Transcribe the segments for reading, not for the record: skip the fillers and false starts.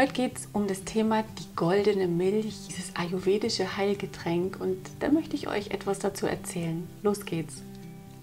Heute geht es um das Thema die goldene Milch, dieses ayurvedische Heilgetränk, und da möchte ich euch etwas dazu erzählen. Los geht's!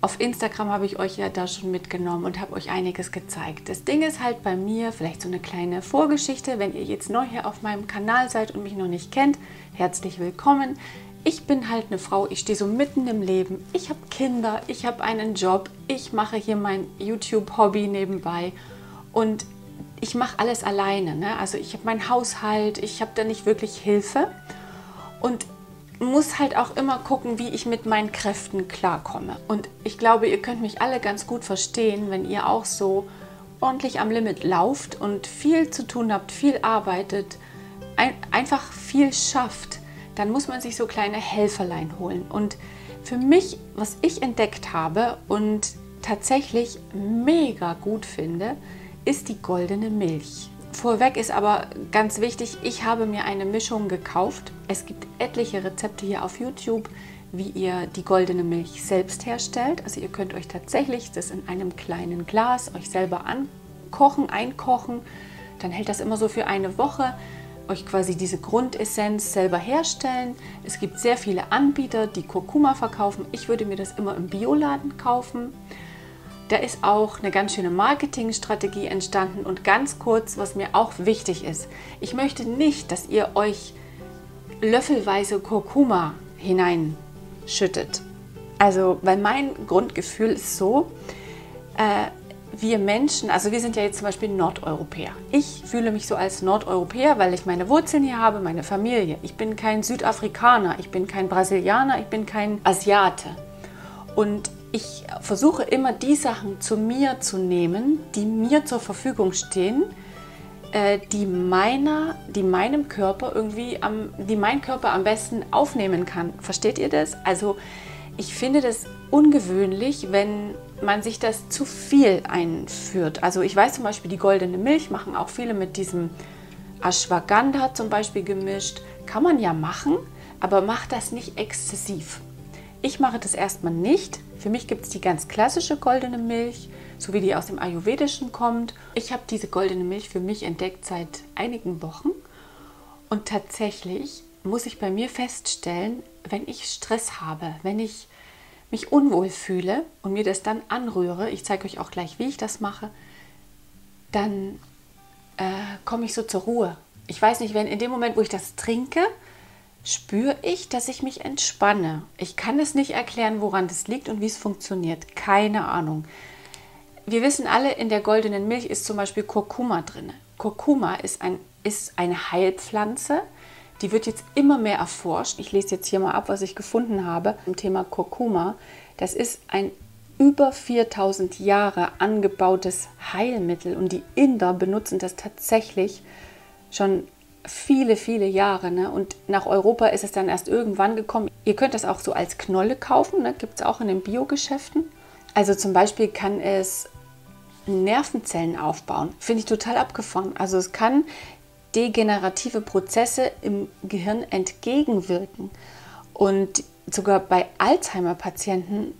Auf Instagram habe ich euch ja da schon mitgenommen und habe euch einiges gezeigt. Das Ding ist halt bei mir, vielleicht so eine kleine Vorgeschichte, wenn ihr jetzt neu hier auf meinem Kanal seid und mich noch nicht kennt, herzlich willkommen. Ich bin halt eine Frau, ich stehe so mitten im Leben, ich habe Kinder, ich habe einen Job, ich mache hier mein YouTube-Hobby nebenbei und ich mache alles alleine, ne? Also ich habe meinen Haushalt, ich habe da nicht wirklich Hilfe und muss halt auch immer gucken, wie ich mit meinen Kräften klarkomme. Und ich glaube, ihr könnt mich alle ganz gut verstehen, wenn ihr auch so ordentlich am Limit lauft und viel zu tun habt, viel arbeitet, einfach viel schafft. Dann muss man sich so kleine Helferlein holen. Und für mich, was ich entdeckt habe und tatsächlich mega gut finde, ist die goldene Milch. Vorweg ist aber ganz wichtig, ich habe mir eine Mischung gekauft. Es gibt etliche Rezepte hier auf YouTube, wie ihr die goldene Milch selbst herstellt. Also ihr könnt euch tatsächlich das in einem kleinen Glas euch selber ankochen, einkochen. Dann hält das immer so für eine Woche. Euch quasi diese Grundessenz selber herstellen. Es gibt sehr viele Anbieter, die Kurkuma verkaufen. Ich würde mir das immer im Bioladen kaufen. Da ist auch eine ganz schöne Marketingstrategie entstanden. Und ganz kurz, was mir auch wichtig ist: Ich möchte nicht, dass ihr euch löffelweise Kurkuma hineinschüttet. Also, weil mein Grundgefühl ist so, wir Menschen, also wir sind ja jetzt zum Beispiel Nordeuropäer. Ich fühle mich so als Nordeuropäer, weil ich meine Wurzeln hier habe, meine Familie. Ich bin kein Südafrikaner, ich bin kein Brasilianer, ich bin kein Asiate. Und ich versuche immer, die Sachen zu mir zu nehmen, die mir zur Verfügung stehen, die mein Körper am besten aufnehmen kann. Versteht ihr das? Also ich finde das ungewöhnlich, wenn man sich das zu viel einführt. Also ich weiß zum Beispiel, die goldene Milch machen auch viele mit diesem Ashwagandha zum Beispiel gemischt. Kann man ja machen, aber macht das nicht exzessiv. Ich mache das erstmal nicht. Für mich gibt es die ganz klassische goldene Milch, so wie die aus dem Ayurvedischen kommt. Ich habe diese goldene Milch für mich entdeckt seit einigen Wochen und tatsächlich muss ich bei mir feststellen, wenn ich Stress habe, wenn ich mich unwohl fühle und mir das dann anrühre, ich zeige euch auch gleich, wie ich das mache, dann komme ich so zur Ruhe. Ich weiß nicht, wenn in dem Moment, wo ich das trinke, spüre ich, dass ich mich entspanne. Ich kann es nicht erklären, woran das liegt und wie es funktioniert. Keine Ahnung. Wir wissen alle, in der goldenen Milch ist zum Beispiel Kurkuma drin. Kurkuma ist eine Heilpflanze. Die wird jetzt immer mehr erforscht. Ich lese jetzt hier mal ab, was ich gefunden habe im Thema Kurkuma. Das ist ein über 4000 Jahre angebautes Heilmittel und die Inder benutzen das tatsächlich schon viele, viele Jahre. Ne? Und nach Europa ist es dann erst irgendwann gekommen. Ihr könnt das auch so als Knolle kaufen, ne? Gibt es auch in den Biogeschäften. Also zum Beispiel kann es Nervenzellen aufbauen. Finde ich total abgefahren. Also es kann degenerative Prozesse im Gehirn entgegenwirken. Und sogar bei Alzheimer-Patienten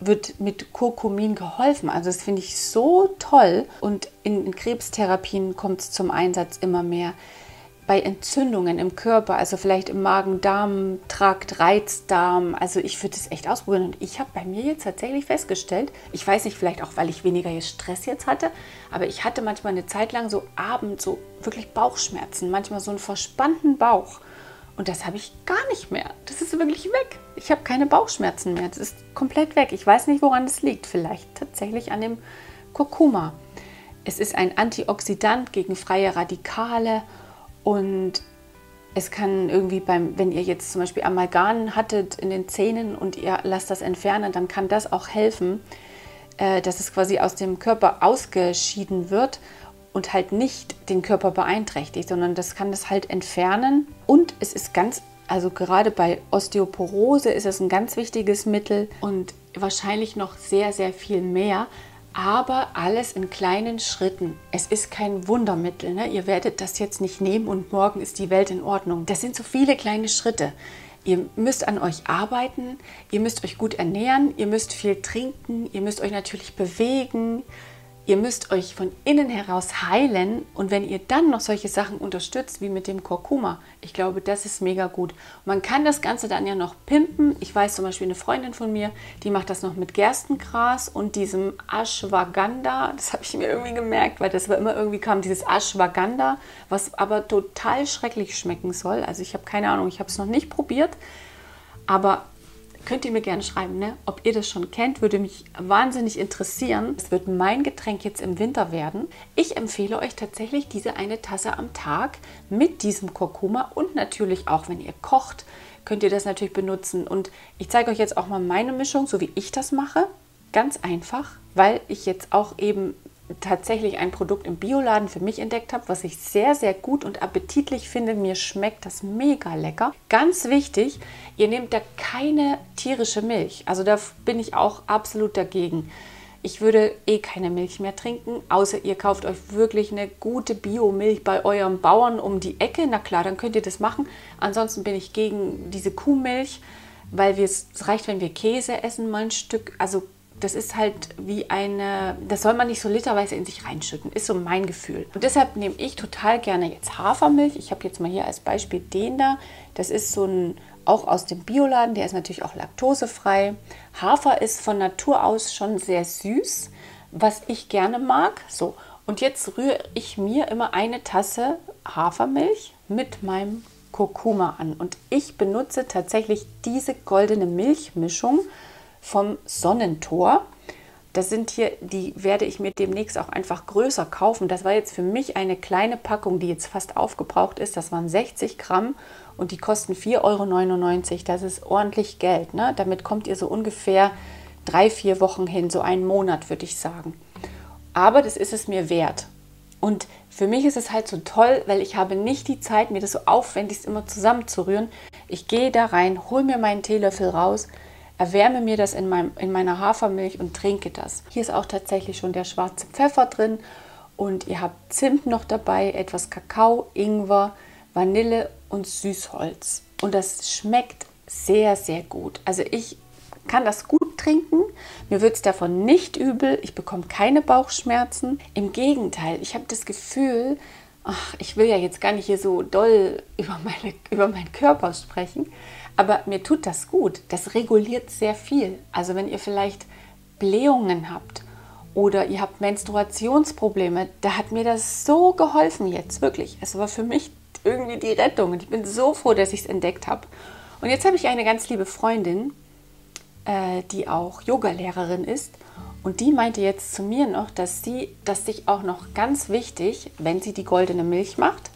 wird mit Kurkumin geholfen. Also das finde ich so toll. Und in Krebstherapien kommt es zum Einsatz immer mehr. Bei Entzündungen im Körper, also vielleicht im Magen-Darm-Trakt, Reizdarm. Also ich würde das echt ausprobieren. Und ich habe bei mir jetzt tatsächlich festgestellt, ich weiß nicht, vielleicht auch, weil ich weniger Stress jetzt hatte, aber ich hatte manchmal eine Zeit lang so abends so wirklich Bauchschmerzen, manchmal so einen verspannten Bauch. Und das habe ich gar nicht mehr. Das ist wirklich weg. Ich habe keine Bauchschmerzen mehr. Das ist komplett weg. Ich weiß nicht, woran es liegt. Vielleicht tatsächlich an dem Kurkuma. Es ist ein Antioxidant gegen freie Radikale. Und es kann irgendwie wenn ihr jetzt zum Beispiel Amalgam hattet in den Zähnen und ihr lasst das entfernen, dann kann das auch helfen, dass es quasi aus dem Körper ausgeschieden wird und halt nicht den Körper beeinträchtigt, sondern das kann das halt entfernen. Und es ist also gerade bei Osteoporose ist es ein ganz wichtiges Mittel und wahrscheinlich noch sehr, sehr viel mehr. Aber alles in kleinen Schritten. Es ist kein Wundermittel, ne? Ihr werdet das jetzt nicht nehmen und morgen ist die Welt in Ordnung. Das sind so viele kleine Schritte. Ihr müsst an euch arbeiten, ihr müsst euch gut ernähren, ihr müsst viel trinken, ihr müsst euch natürlich bewegen, Ihr müsst euch von innen heraus heilen und wenn ihr dann noch solche Sachen unterstützt, wie mit dem Kurkuma, ich glaube, das ist mega gut. Man kann das Ganze dann ja noch pimpen. Ich weiß zum Beispiel eine Freundin von mir, die macht das noch mit Gerstengras und diesem Ashwagandha. Das habe ich mir irgendwie gemerkt, weil das war immer irgendwie kam dieses Ashwagandha, was aber total schrecklich schmecken soll. Also ich habe keine Ahnung, ich habe es noch nicht probiert, aber könnt ihr mir gerne schreiben, ne? Ob ihr das schon kennt, würde mich wahnsinnig interessieren. Es wird mein Getränk jetzt im Winter werden. Ich empfehle euch tatsächlich diese eine Tasse am Tag mit diesem Kurkuma und natürlich auch, wenn ihr kocht, könnt ihr das natürlich benutzen. Und ich zeige euch jetzt auch mal meine Mischung, so wie ich das mache. Ganz einfach, weil ich jetzt auch eben tatsächlich ein Produkt im Bioladen für mich entdeckt habe, was ich sehr, sehr gut und appetitlich finde. Mir schmeckt das mega lecker. Ganz wichtig, ihr nehmt da keine tierische Milch. Also da bin ich auch absolut dagegen. Ich würde eh keine Milch mehr trinken, außer ihr kauft euch wirklich eine gute Biomilch bei eurem Bauern um die Ecke. Na klar, dann könnt ihr das machen. Ansonsten bin ich gegen diese Kuhmilch, weil es reicht, wenn wir Käse essen, mal ein Stück. Also das ist halt wie eine, das soll man nicht so literweise in sich reinschütten, ist so mein Gefühl. Und deshalb nehme ich total gerne jetzt Hafermilch. Ich habe jetzt mal hier als Beispiel den da. Das ist so ein, auch aus dem Bioladen, der ist natürlich auch laktosefrei. Hafer ist von Natur aus schon sehr süß, was ich gerne mag. So, und jetzt rühre ich mir immer eine Tasse Hafermilch mit meinem Kurkuma an. Und ich benutze tatsächlich diese goldene Milchmischung vom Sonnentor. Das sind hier, die werde ich mir demnächst auch einfach größer kaufen. Das war jetzt für mich eine kleine Packung, die jetzt fast aufgebraucht ist. Das waren 60 Gramm und die kosten 4,99 €. Das ist ordentlich Geld, ne? Damit kommt ihr so ungefähr 3-4 Wochen hin, so einen Monat würde ich sagen. Aber das ist es mir wert. Und für mich ist es halt so toll, weil ich habe nicht die Zeit, mir das so aufwendigst immer zusammenzurühren. Ich gehe da rein, hole mir meinen Teelöffel raus, erwärme mir das in meiner Hafermilch und trinke das. Hier ist auch tatsächlich schon der schwarze Pfeffer drin und ihr habt Zimt noch dabei, etwas Kakao, Ingwer, Vanille und Süßholz. Und das schmeckt sehr, sehr gut. Also ich kann das gut trinken, mir wird es davon nicht übel, ich bekomme keine Bauchschmerzen. Im Gegenteil, ich habe das Gefühl, ach, ich will ja jetzt gar nicht hier so doll über meinen Körper sprechen, aber mir tut das gut. Das reguliert sehr viel. Also wenn ihr vielleicht Blähungen habt oder ihr habt Menstruationsprobleme, da hat mir das so geholfen jetzt, wirklich. Es war für mich irgendwie die Rettung und ich bin so froh, dass ich es entdeckt habe. Und jetzt habe ich eine ganz liebe Freundin, die auch Yogalehrerin ist und die meinte jetzt zu mir noch, dass sich auch noch ganz wichtig, wenn sie die goldene Milch macht,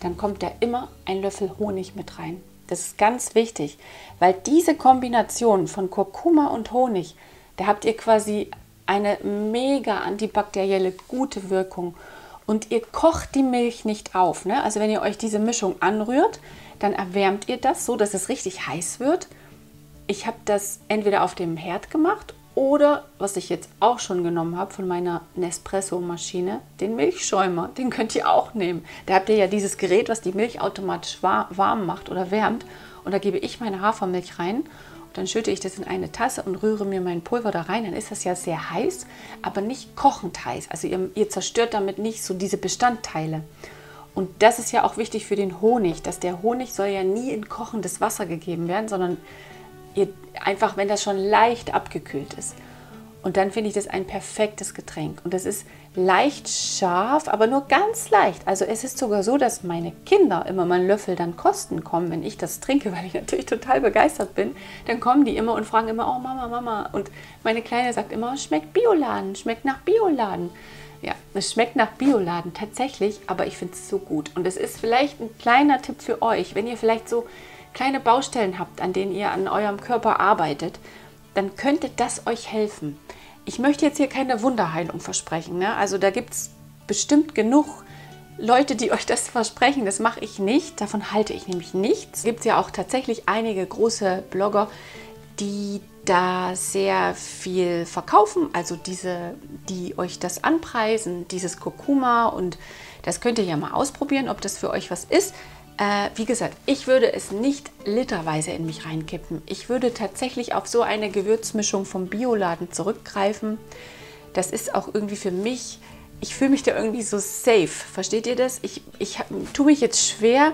dann kommt da immer ein Löffel Honig mit rein. Das ist ganz wichtig, weil diese Kombination von Kurkuma und Honig, da habt ihr quasi eine mega antibakterielle gute Wirkung. Und ihr kocht die Milch nicht auf, ne? Also wenn ihr euch diese Mischung anrührt, dann erwärmt ihr das so, dass es richtig heiß wird. Ich habe das entweder auf dem Herd gemacht oder, was ich jetzt auch schon genommen habe von meiner Nespresso-Maschine, den Milchschäumer, den könnt ihr auch nehmen. Da habt ihr ja dieses Gerät, was die Milch automatisch warm macht oder wärmt. Und da gebe ich meine Hafermilch rein und dann schütte ich das in eine Tasse und rühre mir mein Pulver da rein. Dann ist das ja sehr heiß, aber nicht kochend heiß. Also ihr zerstört damit nicht so diese Bestandteile. Und das ist ja auch wichtig für den Honig, dass der Honig soll ja nie in kochendes Wasser gegeben werden, sondern einfach, wenn das schon leicht abgekühlt ist. Und dann finde ich das ein perfektes Getränk. Und das ist leicht scharf, aber nur ganz leicht. Also es ist sogar so, dass meine Kinder immer meinen Löffel dann kosten kommen, wenn ich das trinke, weil ich natürlich total begeistert bin. Dann kommen die immer und fragen immer, oh Mama, Mama. Und meine Kleine sagt immer, schmeckt Bioladen, schmeckt nach Bioladen. Ja, es schmeckt nach Bioladen tatsächlich, aber ich finde es so gut. Und es ist vielleicht ein kleiner Tipp für euch, wenn ihr vielleicht so kleine Baustellen habt, an denen ihr an eurem Körper arbeitet, dann könnte das euch helfen. Ich möchte jetzt hier keine Wunderheilung versprechen, ne? Also da gibt es bestimmt genug Leute, die euch das versprechen. Das mache ich nicht, davon halte ich nämlich nichts. Es gibt ja auch tatsächlich einige große Blogger, die da sehr viel verkaufen, also diese, die euch das anpreisen, dieses Kurkuma, und das könnt ihr ja mal ausprobieren, ob das für euch was ist. Wie gesagt, ich würde es nicht literweise in mich reinkippen. Ich würde tatsächlich auf so eine Gewürzmischung vom Bioladen zurückgreifen. das ist auch irgendwie für mich, ich fühle mich da irgendwie so safe. Versteht ihr das? Ich tue mich jetzt schwer,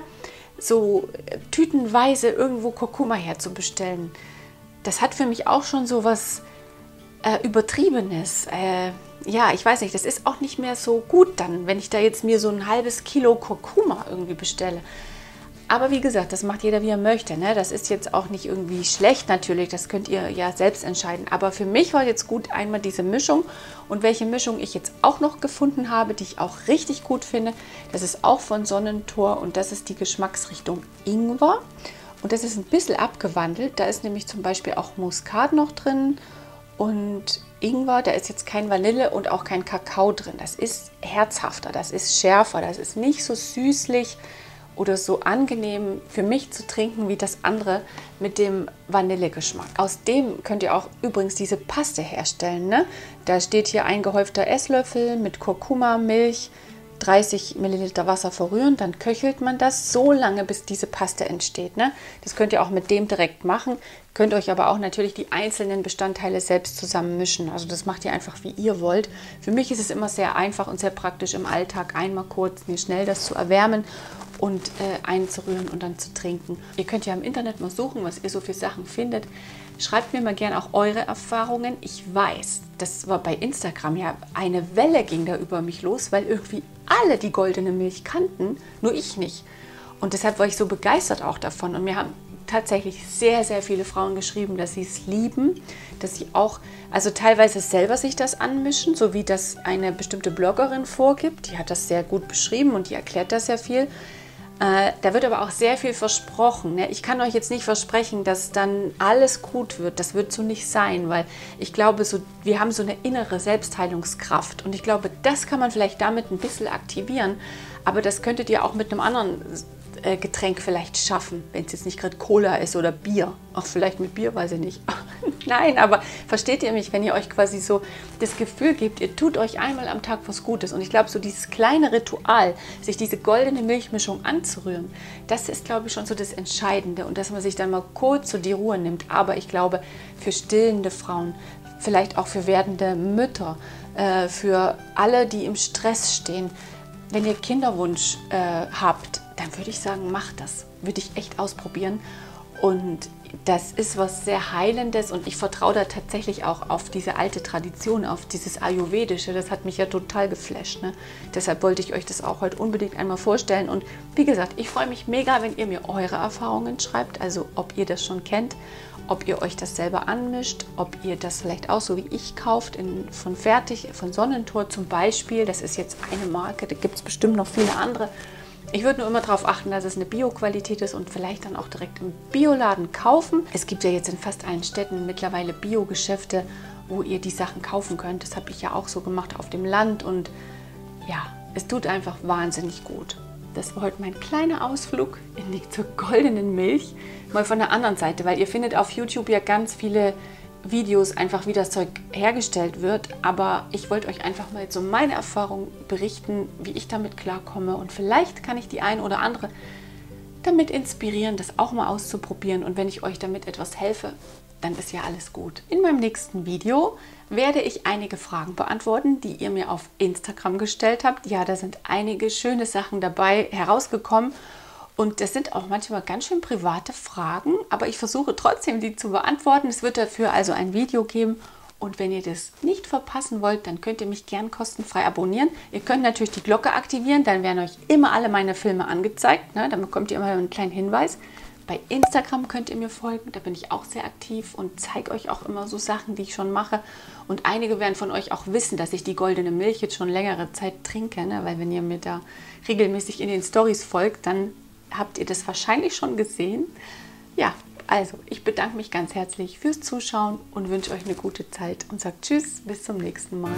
so tütenweise irgendwo Kurkuma herzubestellen. Das hat für mich auch schon so was Übertriebenes. Ja, ich weiß nicht, das ist auch nicht mehr so gut dann, wenn ich da jetzt mir so ein halbes Kilo Kurkuma irgendwie bestelle. Aber wie gesagt, das macht jeder, wie er möchte. Ne? Das ist jetzt auch nicht irgendwie schlecht natürlich, das könnt ihr ja selbst entscheiden. Aber für mich war jetzt gut einmal diese Mischung. Und welche Mischung ich jetzt auch noch gefunden habe, die ich auch richtig gut finde, das ist auch von Sonnentor und das ist die Geschmacksrichtung Ingwer. Und das ist ein bisschen abgewandelt, da ist nämlich zum Beispiel auch Muskat noch drin und Ingwer, da ist jetzt kein Vanille und auch kein Kakao drin. Das ist herzhafter, das ist schärfer, das ist nicht so süßlich oder so angenehm für mich zu trinken wie das andere mit dem Vanillegeschmack. Aus dem könnt ihr auch übrigens diese Paste herstellen, ne? Da steht hier ein gehäufter Esslöffel mit Kurkuma, Milch, 30 Milliliter Wasser verrühren, dann köchelt man das so lange, bis diese Paste entsteht, ne? Das könnt ihr auch mit dem direkt machen, könnt euch aber auch natürlich die einzelnen Bestandteile selbst zusammenmischen. Also das macht ihr einfach, wie ihr wollt. Für mich ist es immer sehr einfach und sehr praktisch im Alltag, einmal kurz, mir schnell das zu erwärmen und einzurühren und dann zu trinken. Ihr könnt ja im Internet mal suchen, was ihr so für Sachen findet. Schreibt mir mal gerne auch eure Erfahrungen. Ich weiß, das war bei Instagram ja eine Welle, ging da über mich los, weil irgendwie alle die goldene Milch kannten, nur ich nicht. Und deshalb war ich so begeistert auch davon. Und mir haben tatsächlich sehr, sehr viele Frauen geschrieben, dass sie es lieben, dass sie auch, also teilweise selber sich das anmischen, so wie das eine bestimmte Bloggerin vorgibt. Die hat das sehr gut beschrieben und die erklärt das sehr viel. Da wird aber auch sehr viel versprochen. Ne? Ich kann euch jetzt nicht versprechen, dass dann alles gut wird. Das wird so nicht sein, weil ich glaube, so, wir haben so eine innere Selbstheilungskraft. Und ich glaube, das kann man vielleicht damit ein bisschen aktivieren. Aber das könntet ihr auch mit einem anderen Getränk vielleicht schaffen, wenn es jetzt nicht gerade Cola ist oder Bier. Auch vielleicht mit Bier, weiß ich nicht. Nein, aber versteht ihr mich, wenn ihr euch quasi so das Gefühl gebt, ihr tut euch einmal am Tag was Gutes. Und ich glaube, so dieses kleine Ritual, sich diese goldene Milchmischung anzurühren, das ist, glaube ich, schon so das Entscheidende. Und dass man sich dann mal kurz so die Ruhe nimmt. Aber ich glaube, für stillende Frauen, vielleicht auch für werdende Mütter, für alle, die im Stress stehen, wenn ihr Kinderwunsch habt, dann würde ich sagen, macht das. Würde ich echt ausprobieren. Und das ist was sehr Heilendes und ich vertraue da tatsächlich auch auf diese alte Tradition, auf dieses Ayurvedische. Das hat mich ja total geflasht. Ne? Deshalb wollte ich euch das auch heute unbedingt einmal vorstellen. Und wie gesagt, ich freue mich mega, wenn ihr mir eure Erfahrungen schreibt. Also ob ihr das schon kennt, ob ihr euch das selber anmischt, ob ihr das vielleicht auch so wie ich kauft, von Fertig, von Sonnentor zum Beispiel. Das ist jetzt eine Marke, da gibt es bestimmt noch viele andere. Ich würde nur immer darauf achten, dass es eine Bio-Qualität ist und vielleicht dann auch direkt im Bioladen kaufen. Es gibt ja jetzt in fast allen Städten mittlerweile Bio-Geschäfte, wo ihr die Sachen kaufen könnt. Das habe ich ja auch so gemacht auf dem Land und ja, es tut einfach wahnsinnig gut. Das war heute mein kleiner Ausflug in die zur goldenen Milch. Mal von der anderen Seite, weil ihr findet auf YouTube ja ganz viele Videos einfach, wie das Zeug hergestellt wird, aber ich wollte euch einfach mal so meine Erfahrung berichten, wie ich damit klarkomme und vielleicht kann ich die ein oder andere damit inspirieren, das auch mal auszuprobieren und wenn ich euch damit etwas helfe, dann ist ja alles gut. In meinem nächsten Video werde ich einige Fragen beantworten, die ihr mir auf Instagram gestellt habt. Ja, da sind einige schöne Sachen dabei herausgekommen. Und das sind auch manchmal ganz schön private Fragen, aber ich versuche trotzdem, die zu beantworten. Es wird dafür also ein Video geben und wenn ihr das nicht verpassen wollt, dann könnt ihr mich gern kostenfrei abonnieren. Ihr könnt natürlich die Glocke aktivieren, dann werden euch immer alle meine Filme angezeigt, ne? Dann bekommt ihr immer einen kleinen Hinweis. Bei Instagram könnt ihr mir folgen, da bin ich auch sehr aktiv und zeige euch auch immer so Sachen, die ich schon mache. Und einige werden von euch auch wissen, dass ich die goldene Milch jetzt schon längere Zeit trinke, ne? Weil wenn ihr mir da regelmäßig in den Storys folgt, dann habt ihr das wahrscheinlich schon gesehen. Ja, also ich bedanke mich ganz herzlich fürs Zuschauen und wünsche euch eine gute Zeit und sage Tschüss, bis zum nächsten Mal.